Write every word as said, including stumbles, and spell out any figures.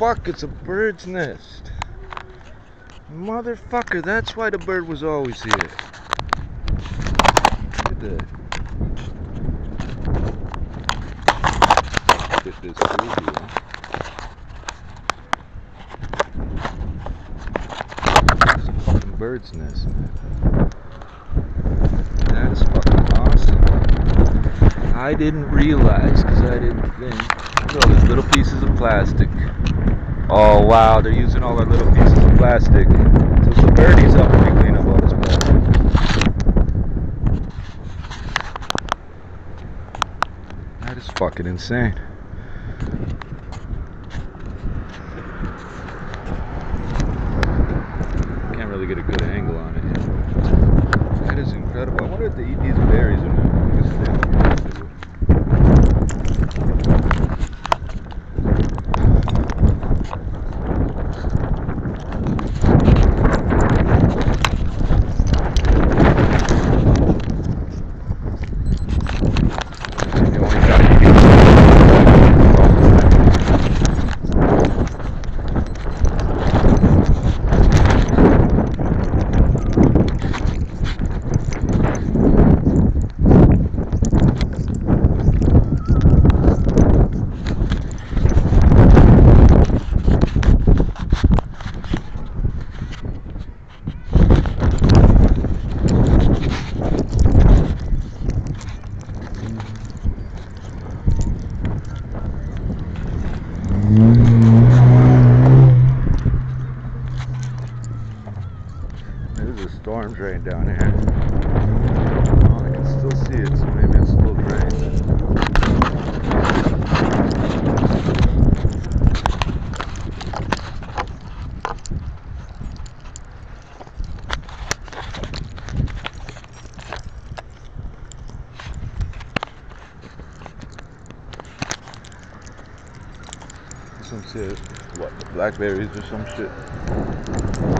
fuck, it's a bird's nest. Motherfucker, that's why the bird was always here. Look at that. Get this through here. Bird's nest, man. That is fucking awesome. I didn't realize, because I didn't think. Look, these little pieces of plastic. Oh wow, they're using all our little pieces of plastic. So the birdies up and we clean up all this plastic. That is fucking insane. Get a good angle on it. Yeah. That is incredible. I wonder if they eat these berries or storms right down here. Oh, I can still see it, so maybe it's still draining. Some shit. What, the blackberries or some shit?